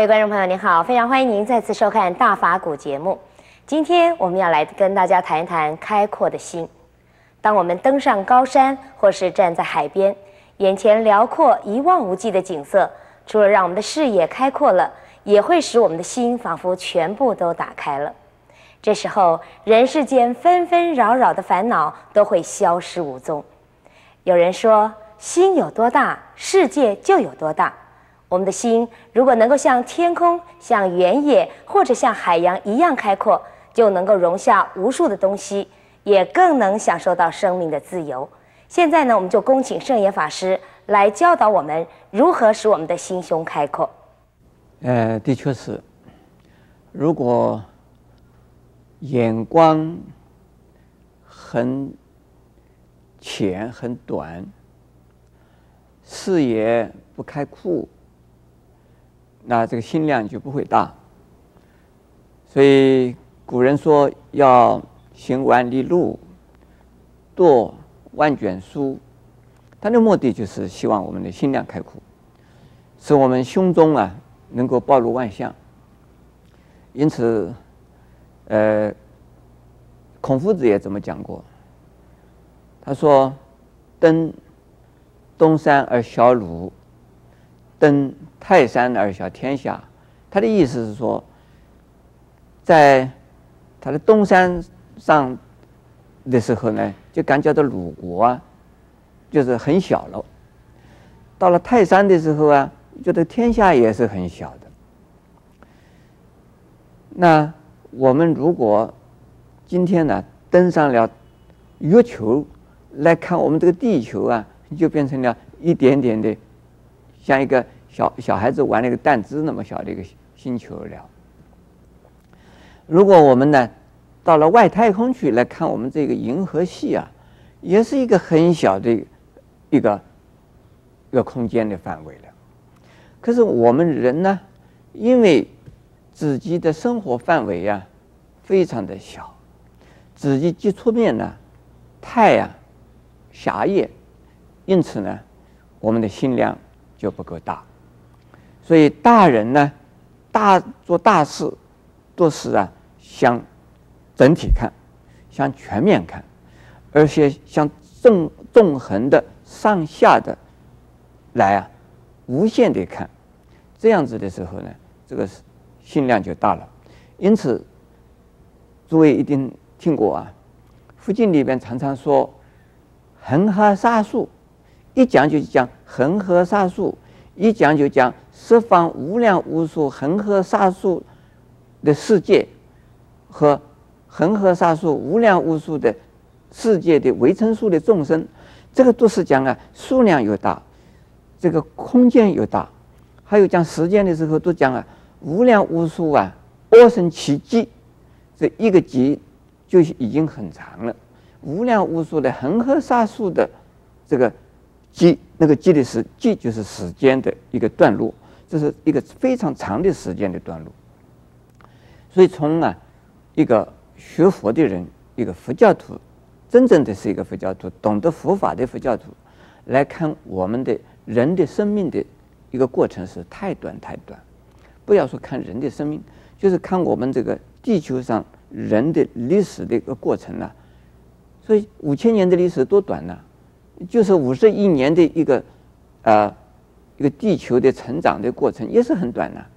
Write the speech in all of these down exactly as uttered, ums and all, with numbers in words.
各位观众朋友您好，非常欢迎您再次收看《大法古》节目。今天我们要来跟大家谈一谈开阔的心。当我们登上高山，或是站在海边，眼前辽阔一望无际的景色，除了让我们的视野开阔了，也会使我们的心仿佛全部都打开了。这时候，人世间纷纷扰扰的烦恼都会消失无踪。有人说，心有多大，世界就有多大。我们的心如果能够像天空、像原野或者像海洋一样开阔，就能够容下无数的东西，也更能享受到生命的自由。现在呢，我们就恭请圣严法师来教导我们如何使我们的心胸开阔。呃，的确是，如果眼光很浅很短，视野不开阔，那这个心量就不会大。所以古人说要行万里路，读万卷书，他的目的就是希望我们的心量开阔，使我们胸中啊能够暴露万象。因此呃孔夫子也这么讲过，他说登东山而小鲁，登泰山而小天下。他的意思是说，在他的东山上的时候呢，就感觉到鲁国啊就是很小了；到了泰山的时候啊，觉得天下也是很小的。那我们如果今天呢登上了月球来看我们这个地球啊，就变成了一点点的，像一个小小孩子玩那个弹珠那么小的一个星球了。如果我们呢到了外太空去来看我们这个银河系啊，也是一个很小的一个一个空间的范围了。可是我们人呢，因为自己的生活范围啊非常的小，自己接触面呢太啊狭隘，因此呢我们的心量就不够大。所以大人呢大做大事做事啊，向整体看，向全面看，而且向纵纵横的上下的来啊无限的看，这样子的时候呢，这个心量就大了。因此诸位一定听过啊，佛经里边常常说恒河沙数，一讲就讲恒河沙数，一讲就讲十方无量无数恒河沙数的世界和恒河沙数无量无数的世界的微尘数的众生，这个都是讲啊数量又大，这个空间又大。还有讲时间的时候都讲啊无量无数啊阿僧祇劫，这一个劫就已经很长了，无量无数的恒河沙数的这个劫，那个劫的时劫就是时间的一个段落，这是一个非常长的时间的段落。所以从啊一个学佛的人，一个佛教徒，真正的是一个佛教徒，懂得佛法的佛教徒来看我们的人的生命的一个过程是太短太短。不要说看人的生命，就是看我们这个地球上人的历史的一个过程啊。所以五千年的历史多短呢、啊？就是五十一年的一个，呃，一个地球的成长的过程也是很短的、啊。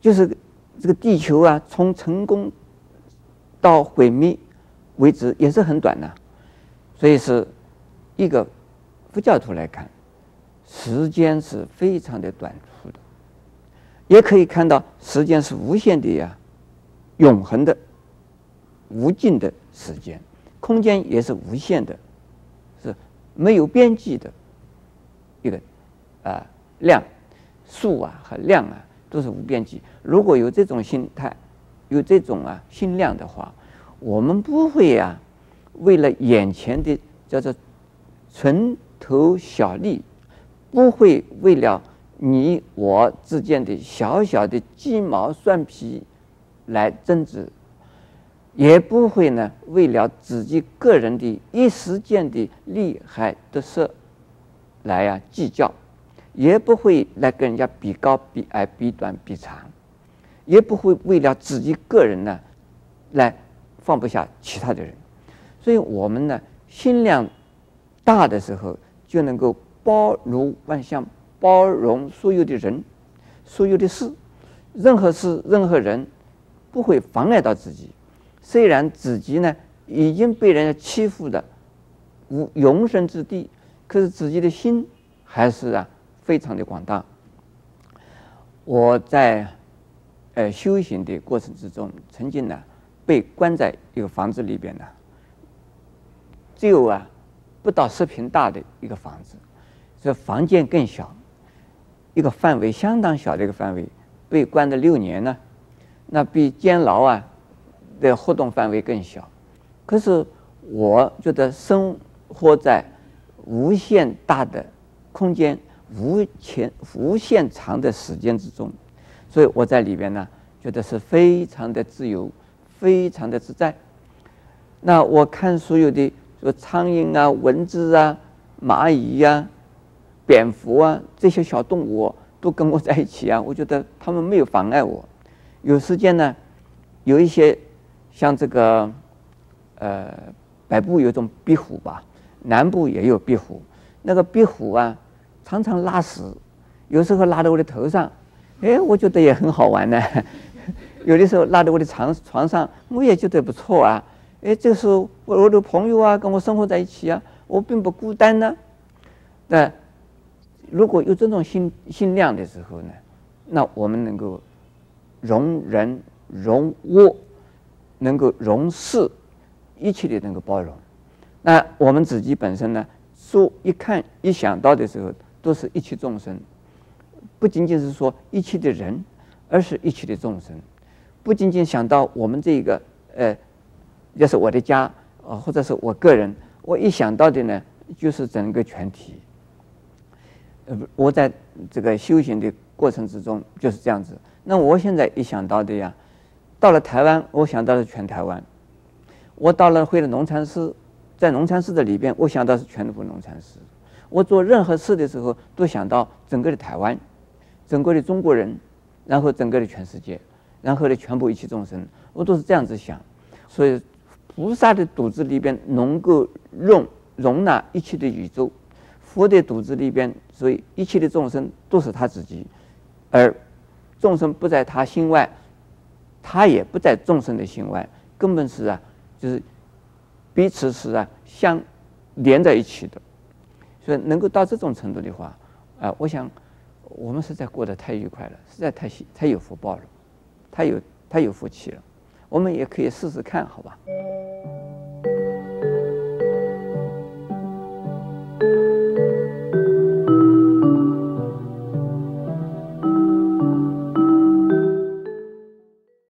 就是这个地球啊，从成功到毁灭为止也是很短的、啊，所以是一个佛教徒来看，时间是非常的短促的，也可以看到时间是无限的呀、啊，永恒的、无尽的时间，空间也是无限的。没有边际的一个啊量数啊和量啊都是无边际。如果有这种心态，有这种啊心量的话，我们不会啊为了眼前的叫做蝇头小利，不会为了你我之间的小小的鸡毛蒜皮来争执，也不会呢为了自己个人的一时间的利害得失来啊计较，也不会来跟人家比高比矮、比短比长，也不会为了自己个人呢来放不下其他的人。所以我们呢心量大的时候，就能够包容万象，包容所有的人、所有的事，任何事、任何人不会妨碍到自己。虽然自己呢已经被人家欺负的无容身之地，可是自己的心还是啊。 非常的广大。我在呃修行的过程之中，曾经呢被关在一个房子里边呢，只有啊不到十平大的一个房子，这房间更小，一个范围相当小的一个范围，被关了六年呢，那比监牢啊的活动范围更小。可是我觉得生活在无限大的空间。 无前无限长的时间之中，所以我在里边呢，觉得是非常的自由，非常的自在。那我看所有的说苍蝇啊、蚊子啊、蚂蚁啊、蝙蝠啊这些小动物、啊、都跟我在一起啊，我觉得它们没有妨碍我。有时间呢，有一些像这个，呃，北部有一种壁虎吧，南部也有壁虎，那个壁虎啊。 常常拉屎，有时候拉到我的头上，哎，我觉得也很好玩呢。有的时候拉到我的床床上，我也觉得不错啊。哎，这时候我我的朋友啊，跟我生活在一起啊，我并不孤单呢、啊。那如果有这种心心量的时候呢，那我们能够容人、容我，能够容事，一切的能够包容。那我们自己本身呢，说一看一想到的时候。 都是一切众生，不仅仅是说一切的人，而是一切的众生。不仅仅想到我们这个，呃，要是我的家，呃，或者是我个人，我一想到的呢，就是整个全体。呃，我在这个修行的过程之中就是这样子。那我现在一想到的呀，到了台湾，我想到的是全台湾；我到了回了农禅寺，在农禅寺的里边，我想到是全部农禅寺。 我做任何事的时候，都想到整个的台湾，整个的中国人，然后整个的全世界，然后呢，全部一切众生，我都是这样子想。所以，菩萨的肚子里边能够容容纳一切的宇宙，佛的肚子里边，所以一切的众生都是他自己，而众生不在他心外，他也不在众生的心外，根本是啊，就是彼此是啊相连在一起的。 所以能够到这种程度的话，啊、呃，我想我们实在过得太愉快了，实在太太有福报了，太有太有福气了。我们也可以试试看，好吧？